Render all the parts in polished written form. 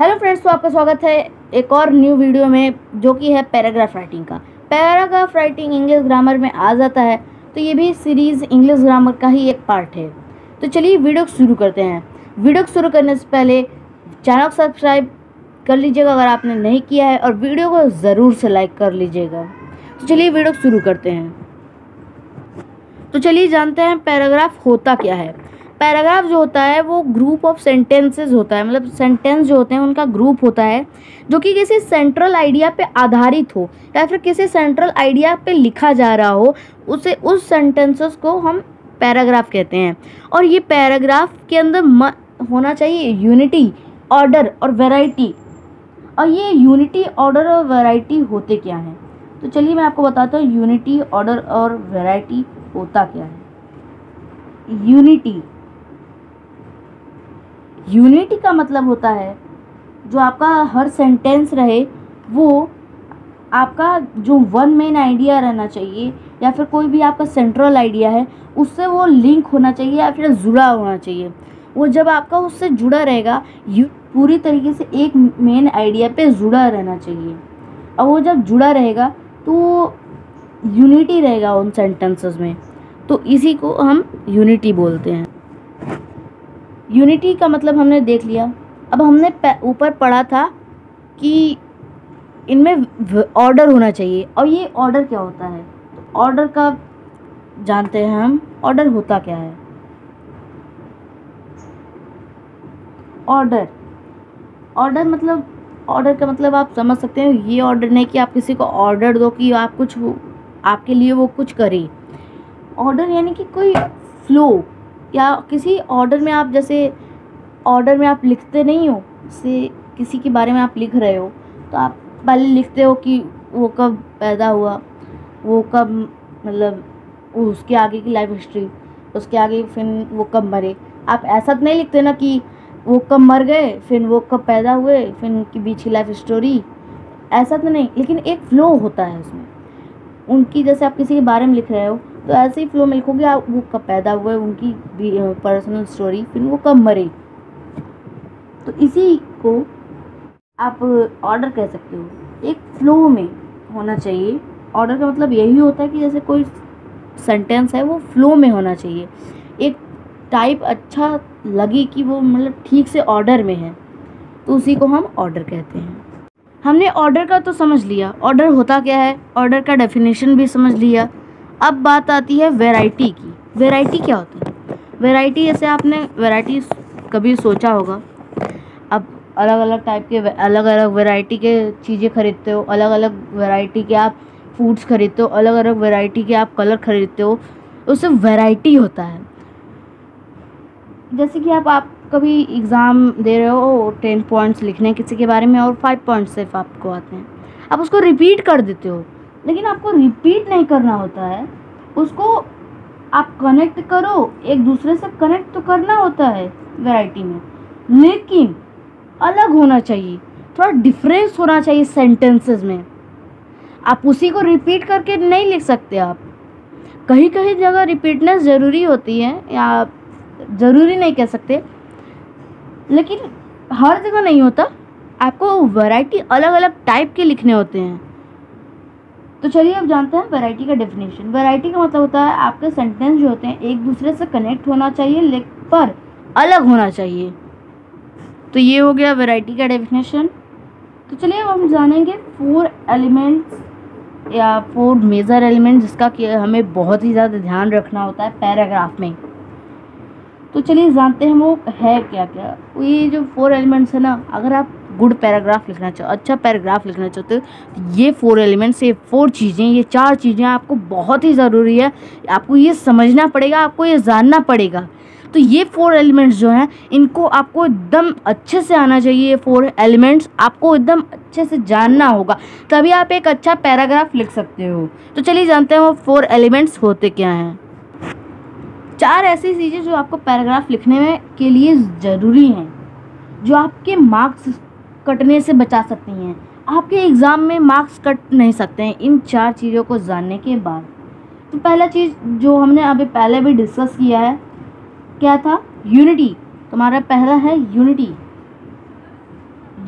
Hello friends, तो आपका स्वागत है एक और न्यू वीडियो में, जो कि है पैराग्राफ राइटिंग का। पैराग्राफ राइटिंग इंग्लिश ग्रामर में आ जाता है, तो ये भी सीरीज़ इंग्लिश ग्रामर का ही एक पार्ट है। तो चलिए वीडियो को शुरू करते हैं। वीडियो को शुरू करने से पहले चैनल को सब्सक्राइब कर लीजिएगा अगर आपने नहीं किया है, और वीडियो को ज़रूर से लाइक कर लीजिएगा। तो चलिए वीडियो को शुरू करते हैं। तो चलिए जानते हैं पैराग्राफ होता क्या है। पैराग्राफ जो होता है वो ग्रुप ऑफ सेंटेंसेस होता है, मतलब सेंटेंस जो होते हैं उनका ग्रुप होता है, जो कि किसी सेंट्रल आइडिया पे आधारित हो या फिर किसी सेंट्रल आइडिया पे लिखा जा रहा हो। उसे उस सेंटेंसेस को हम पैराग्राफ कहते हैं। और ये पैराग्राफ के अंदर होना चाहिए यूनिटी, ऑर्डर और वैरायटी। और ये यूनिटी, ऑर्डर और वैरायटी होते क्या हैं, तो चलिए मैं आपको बताता हूँ यूनिटी, ऑर्डर और वैरायटी होता क्या है। यूनिटी का मतलब होता है जो आपका हर सेंटेंस रहे, वो आपका जो वन मेन आइडिया रहना चाहिए या फिर कोई भी आपका सेंट्रल आइडिया है, उससे वो लिंक होना चाहिए या फिर जुड़ा होना चाहिए। वो जब आपका उससे जुड़ा रहेगा, पूरी तरीके से एक मेन आइडिया पे जुड़ा रहना चाहिए, और वो जब जुड़ा रहेगा तो यूनिटी रहेगा उन सेंटेंसेस में। तो इसी को हम यूनिटी बोलते हैं। यूनिटी का मतलब हमने देख लिया। अब हमने ऊपर पढ़ा था कि इनमें ऑर्डर होना चाहिए, और ये ऑर्डर क्या होता है, तो ऑर्डर का जानते हैं हम। ऑर्डर होता क्या है। ऑर्डर मतलब, ऑर्डर का मतलब आप समझ सकते हैं, ये ऑर्डर नहीं कि आप किसी को ऑर्डर दो कि आप कुछ, आपके लिए वो कुछ करे। ऑर्डर यानी कि कोई फ्लो, या किसी ऑर्डर में आप, जैसे ऑर्डर में आप लिखते नहीं हो, जैसे किसी के बारे में आप लिख रहे हो, तो आप पहले लिखते हो कि वो कब पैदा हुआ, वो कब, मतलब उसके आगे की लाइफ हिस्ट्री, उसके आगे, फिर वो कब मरे। आप ऐसा तो नहीं लिखते ना कि वो कब मर गए, फिर वो कब पैदा हुए, फिर उनकी बीच की लाइफ स्टोरी, ऐसा तो नहीं, लेकिन एक फ़्लो होता है उसमें उनकी। जैसे आप किसी के बारे में लिख रहे हो, तो ऐसे ही फ्लो में लिखोगे आप, वो कब पैदा हुए, उनकी पर्सनल स्टोरी, फिर वो कब मरे। तो इसी को आप ऑर्डर कह सकते हो, एक फ्लो में होना चाहिए। ऑर्डर का मतलब यही होता है कि जैसे कोई सेंटेंस है वो फ्लो में होना चाहिए, एक टाइप अच्छा लगे कि वो, मतलब ठीक से ऑर्डर में है, तो उसी को हम ऑर्डर कहते हैं। हमने ऑर्डर का तो समझ लिया, ऑर्डर होता क्या है, ऑर्डर का डेफिनेशन भी समझ लिया। अब बात आती है वैरायटी की। वैरायटी क्या होती है। वैरायटी, जैसे आपने वैरायटी कभी सोचा होगा, अब अलग अलग टाइप के, अलग अलग वैरायटी के चीज़ें खरीदते हो, अलग अलग वैरायटी के आप फूड्स खरीदते हो, अलग अलग वैरायटी के आप कलर खरीदते हो, उससे वैरायटी होता है। जैसे कि आप कभी एग्ज़ाम दे रहे हो, 10 पॉइंट्स लिखने हैं किसी के बारे में, और 5 पॉइंट्स सिर्फ आपको आते हैं, आप उसको रिपीट कर देते हो। लेकिन आपको रिपीट नहीं करना होता है, उसको आप कनेक्ट करो, एक दूसरे से कनेक्ट तो करना होता है वैरायटी में, लेकिन अलग होना चाहिए, थोड़ा डिफरेंस होना चाहिए सेंटेंसेस में। आप उसी को रिपीट करके नहीं लिख सकते। आप कहीं कहीं जगह रिपीटनेस ज़रूरी होती है, या ज़रूरी नहीं कह सकते, लेकिन हर जगह नहीं होता। आपको वैरायटी अलग अलग टाइप के लिखने होते हैं। तो चलिए अब जानते हैं वैरायटी का डेफिनेशन। वैरायटी का मतलब होता है आपके सेंटेंस जो होते हैं एक दूसरे से कनेक्ट होना चाहिए, लेकिन पर अलग होना चाहिए। तो ये हो गया वैरायटी का डेफिनेशन। तो चलिए अब हम जानेंगे 4 एलिमेंट्स या 4 मेजर एलिमेंट, जिसका कि हमें बहुत ही ज़्यादा ध्यान रखना होता है पैराग्राफ में। तो चलिए जानते हैं वो है क्या क्या। ये जो 4 एलिमेंट्स है ना, अगर आप गुड पैराग्राफ लिखना चाहो, अच्छा पैराग्राफ लिखना चाहते हो, तो ये 4 एलिमेंट्स, ये 4 चीज़ें, ये 4 चीज़ें आपको बहुत ही ज़रूरी है। आपको ये समझना पड़ेगा, आपको ये जानना पड़ेगा। तो ये 4 एलिमेंट्स जो हैं, इनको आपको एकदम अच्छे से आना चाहिए। ये 4 एलिमेंट्स आपको एकदम अच्छे से जानना होगा, तभी आप एक अच्छा पैराग्राफ लिख सकते हो। तो चलिए जानते हैं वो 4 एलिमेंट्स होते क्या हैं। 4 ऐसी चीज़ें जो आपको पैराग्राफ लिखने में के लिए ज़रूरी हैं, जो आपके मार्क्स कटने से बचा सकती हैं। आपके एग्ज़ाम में मार्क्स कट नहीं सकते हैं इन 4 चीज़ों को जानने के बाद। तो पहला चीज़ जो हमने अभी पहले भी डिस्कस किया है, क्या था, यूनिटी। तुम्हारा पहला है यूनिटी।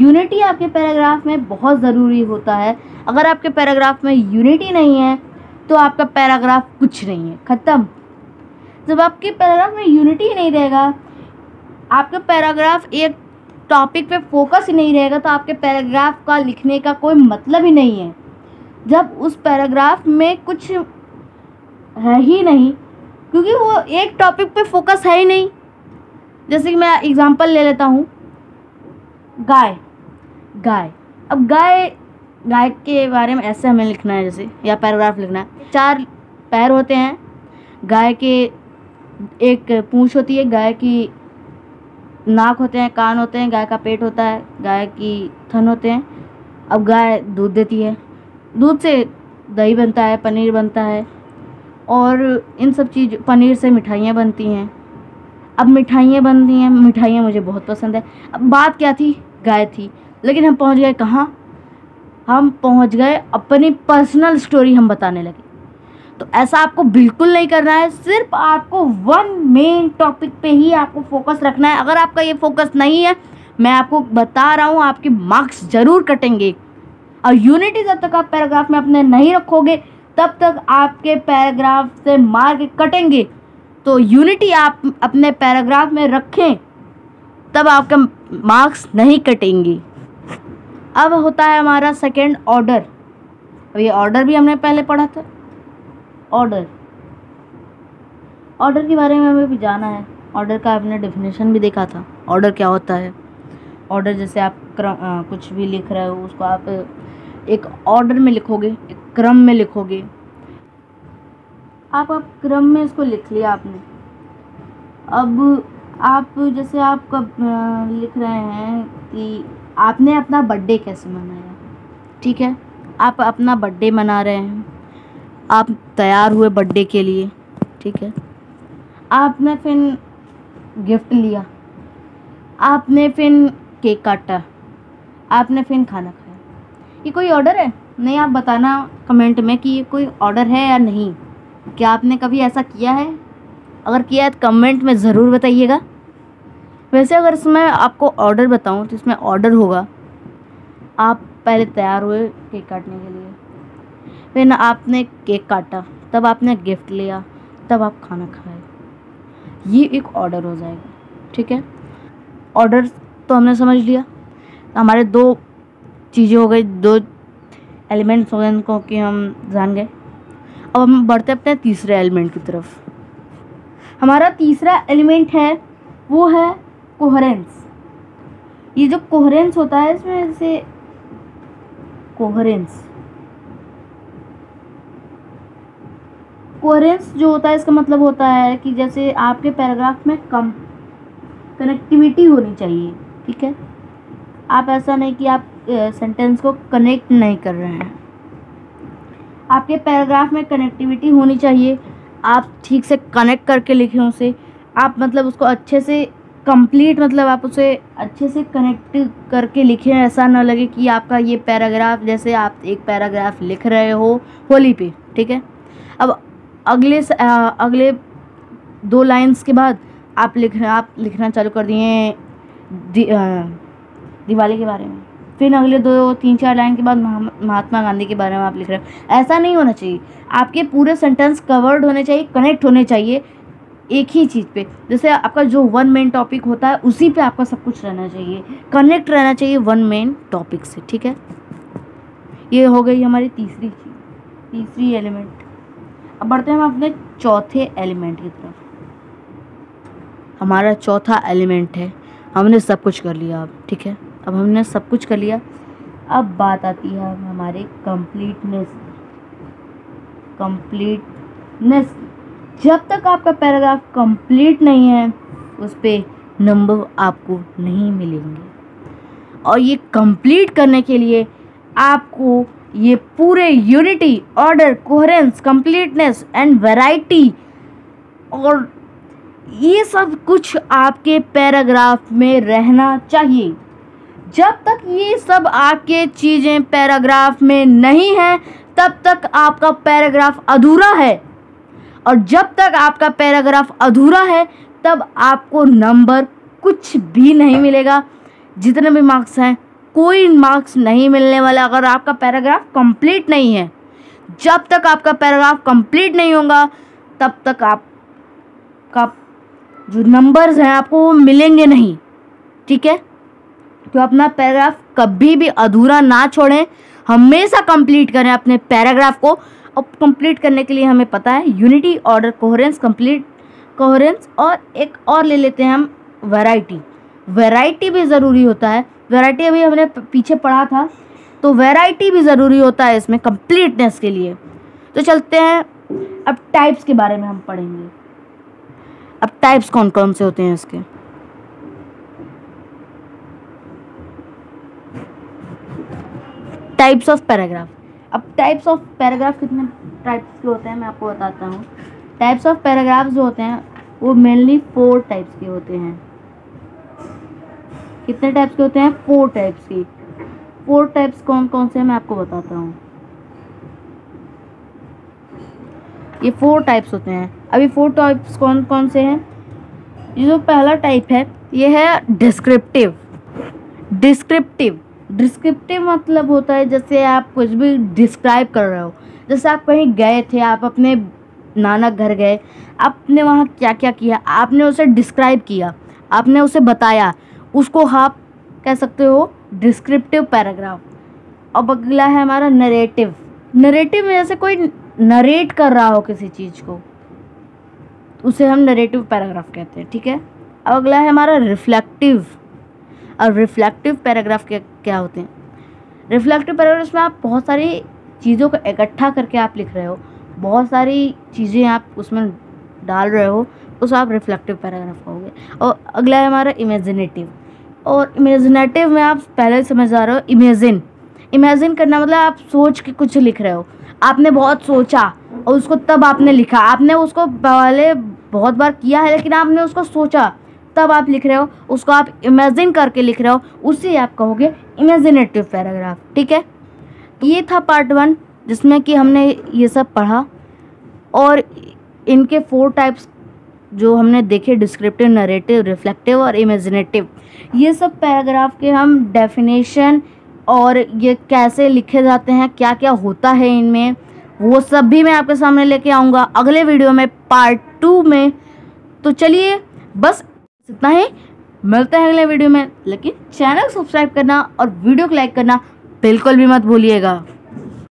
यूनिटी आपके पैराग्राफ में बहुत ज़रूरी होता है। अगर आपके पैराग्राफ में यूनिटी नहीं है तो आपका पैराग्राफ कुछ नहीं है, ख़त्म। जब आपके पैराग्राफ में यूनिटी ही नहीं रहेगा, आपका पैराग्राफ एक टॉपिक पे फोकस ही नहीं रहेगा, तो आपके पैराग्राफ का लिखने का कोई मतलब ही नहीं है। जब उस पैराग्राफ में कुछ है ही नहीं, क्योंकि वो एक टॉपिक पे फोकस है ही नहीं। जैसे कि मैं एग्ज़ाम्पल ले लेता हूँ, गाय। गाय, अब गाय के बारे में ऐसे हमें लिखना है जैसे, या पैराग्राफ लिखना है। 4 पैर होते हैं गाय के, एक पूँछ होती है, गाय की नाक होते हैं, कान होते हैं, गाय का पेट होता है, गाय की थन होते हैं। अब गाय दूध देती है, दूध से दही बनता है, पनीर बनता है, और इन सब चीज़, पनीर से मिठाइयाँ बनती हैं। अब मिठाइयाँ बनती हैं, मिठाइयाँ मुझे बहुत पसंद है। अब बात क्या थी, गाय थी, लेकिन हम पहुंच गए कहाँ, हम पहुंच गए अपनी पर्सनल स्टोरी हम बताने लगे। तो ऐसा आपको बिल्कुल नहीं करना है। सिर्फ आपको 1 मेन टॉपिक पे ही आपको फोकस रखना है। अगर आपका ये फोकस नहीं है, मैं आपको बता रहा हूँ, आपके मार्क्स ज़रूर कटेंगे। और यूनिटी जब तक आप पैराग्राफ में अपने नहीं रखोगे, तब तक आपके पैराग्राफ से मार्क कटेंगे। तो यूनिटी आप अपने पैराग्राफ में रखें, तब आपके मार्क्स नहीं कटेंगे। अब होता है हमारा सेकेंड ऑर्डर। अब ये ऑर्डर भी हमने पहले पढ़ा था। ऑर्डर के बारे में हमें भी जाना है। ऑर्डर का आपने डेफिनेशन भी देखा था, ऑर्डर क्या होता है। ऑर्डर जैसे आप कुछ भी लिख रहे हो, उसको आप एक ऑर्डर में लिखोगे, एक क्रम में लिखोगे। आप क्रम में इसको लिख लिया आपने। अब आप जैसे आप कब लिख रहे हैं कि आपने अपना बर्थडे कैसे मनाया, ठीक है, आप अपना बर्थडे मना रहे हैं, आप तैयार हुए बर्थडे के लिए, ठीक है, आपने फिर गिफ्ट लिया, आपने फिर केक काटा, आपने फिर खाना खाया। ये कोई ऑर्डर है? नहीं, आप बताना कमेंट में कि ये कोई ऑर्डर है या नहीं। क्या आपने कभी ऐसा किया है? अगर किया है तो कमेंट में ज़रूर बताइएगा। वैसे अगर इसमें आपको ऑर्डर बताऊं तो इसमें ऑर्डर होगा, आप पहले तैयार हुए केक काटने के लिए, फिर आपने केक काटा, तब आपने गिफ्ट लिया, तब आप खाना खाए। ये एक ऑर्डर हो जाएगा, ठीक है। ऑर्डर तो हमने समझ लिया, हमारे 2 चीज़ें हो गई, 2 एलिमेंट्स हो गए, इनको कि हम जान गए। अब हम बढ़ते अपने तीसरे एलिमेंट की तरफ। हमारा तीसरा एलिमेंट है, वो है कोहेरेंस। ये जो कोहेरेंस होता है, इसमें जैसे कोहेरेंस जो होता है, इसका मतलब होता है कि जैसे आपके पैराग्राफ में कम कनेक्टिविटी होनी चाहिए, ठीक है। आप ऐसा नहीं कि आप सेंटेंस को कनेक्ट नहीं कर रहे हैं, आपके पैराग्राफ में कनेक्टिविटी होनी चाहिए। आप ठीक से कनेक्ट करके लिखें उसे, आप मतलब उसको अच्छे से कंप्लीट, मतलब आप उसे अच्छे से कनेक्ट करके लिखें। ऐसा ना लगे कि आपका ये पैराग्राफ, जैसे आप एक पैराग्राफ लिख रहे हो होली पे, ठीक है, अब अगले 2 लाइन्स के बाद आप लिखना चालू कर दिए दिवाली के बारे में, फिर अगले 2-3-4 लाइन के बाद महात्मा गांधी के बारे में आप लिख रहे हो। ऐसा नहीं होना चाहिए। आपके पूरे सेंटेंस कवर्ड होने चाहिए, कनेक्ट होने चाहिए एक ही चीज़ पे। जैसे आपका जो 1 मेन टॉपिक होता है, उसी पे आपका सब कुछ रहना चाहिए, कनेक्ट रहना चाहिए 1 मेन टॉपिक से, ठीक है। ये हो गई हमारी तीसरी चीज़, तीसरी एलिमेंट। अब बढ़ते हैं हम अपने चौथे एलिमेंट की तरफ। हमारा चौथा एलिमेंट है, हमने सब कुछ कर लिया अब, ठीक है, अब हमने सब कुछ कर लिया। अब बात आती है हमारे कंप्लीटनेस। जब तक आपका पैराग्राफ कंप्लीट नहीं है, उस पर नंबर आपको नहीं मिलेंगे। और ये कंप्लीट करने के लिए आपको ये पूरे unity, order, coherence, completeness and variety, और ये सब कुछ आपके पैराग्राफ में रहना चाहिए। जब तक ये सब आपके चीज़ें पैराग्राफ में नहीं हैं, तब तक आपका पैराग्राफ अधूरा है। और जब तक आपका पैराग्राफ अधूरा है, तब आपको नंबर कुछ भी नहीं मिलेगा। जितने भी मार्क्स हैं कोई मार्क्स नहीं मिलने वाला अगर आपका पैराग्राफ कंप्लीट नहीं है। जब तक आपका पैराग्राफ कंप्लीट नहीं होगा तब तक आपका जो नंबर्स हैं आपको वो मिलेंगे नहीं, ठीक है। तो अपना पैराग्राफ कभी भी अधूरा ना छोड़ें, हमेशा कंप्लीट करें अपने पैराग्राफ को। अब कंप्लीट करने के लिए हमें पता है unity, order, coherence, complete coherence और एक और ले लेते हैं हम वैरायटी। वैरायटी भी ज़रूरी होता है, वैरायटी अभी हमने पीछे पढ़ा था, तो वैरायटी भी ज़रूरी होता है इसमें कंप्लीटनेस के लिए। तो चलते हैं अब टाइप्स के बारे में हम पढ़ेंगे। अब टाइप्स कौन कौन से होते हैं इसके, टाइप्स ऑफ पैराग्राफ। अब टाइप्स ऑफ पैराग्राफ कितने टाइप्स के होते हैं मैं आपको बताता हूँ। टाइप्स ऑफ पैराग्राफ जो होते हैं वो मेनली 4 टाइप्स के होते हैं। कितने टाइप्स के होते हैं? 4 टाइप्स के। 4 टाइप्स कौन कौन से हैं मैं आपको बताता हूँ। ये 4 टाइप्स होते हैं। अभी 4 टाइप्स कौन कौन से हैं? ये जो पहला टाइप है ये है डिस्क्रिप्टिव। डिस्क्रिप्टिव मतलब होता है जैसे आप कुछ भी डिस्क्राइब कर रहे हो। जैसे आप कहीं गए थे, आप अपने नाना घर गए, आपने वहाँ क्या क्या किया, आपने उसे डिस्क्राइब किया, आपने उसे बताया, उसको आप कह सकते हो डिस्क्रिप्टिव पैराग्राफ। अब अगला है हमारा नरेटिव। नरेटिव में जैसे कोई नरेट कर रहा हो किसी चीज़ को, उसे हम नरेटिव पैराग्राफ कहते हैं, ठीक है। अब अगला है हमारा रिफ्लेक्टिव। और रिफ्लेक्टिव पैराग्राफ क्या होते हैं? रिफ्लेक्टिव पैराग्राफ में आप बहुत सारी चीज़ों को इकट्ठा करके आप लिख रहे हो, बहुत सारी चीज़ें आप उसमें डाल रहे हो, उसे आप रिफ्लेक्टिव पैराग्राफ कहोगे। और अगला है हमारा इमेजिनेटिव। और इमेजिनेटिव में आप पहले समझ आ रहे हो, इमेजिन करना मतलब आप सोच के कुछ लिख रहे हो। आपने बहुत सोचा और उसको तब आपने लिखा। आपने उसको पहले बहुत बार किया है लेकिन आपने उसको सोचा तब आप लिख रहे हो, उसको आप इमेजिन करके लिख रहे हो, उसे आप कहोगे इमेजिनेटिव पैराग्राफ, ठीक है। ये था पार्ट 1 जिसमें कि हमने ये सब पढ़ा और इनके 4 टाइप्स जो हमने देखे, डिस्क्रिप्टिव, नरेटिव, रिफ्लेक्टिव और इमेजिनेटिव। ये सब पैराग्राफ के हम डेफिनेशन और ये कैसे लिखे जाते हैं, क्या क्या होता है इनमें, वो सब भी मैं आपके सामने लेके आऊँगा अगले वीडियो में, पार्ट 2 में। तो चलिए बस इतना ही, मिलते हैं अगले वीडियो में। लेकिन चैनल सब्सक्राइब करना और वीडियो को लाइक करना बिल्कुल भी मत भूलिएगा।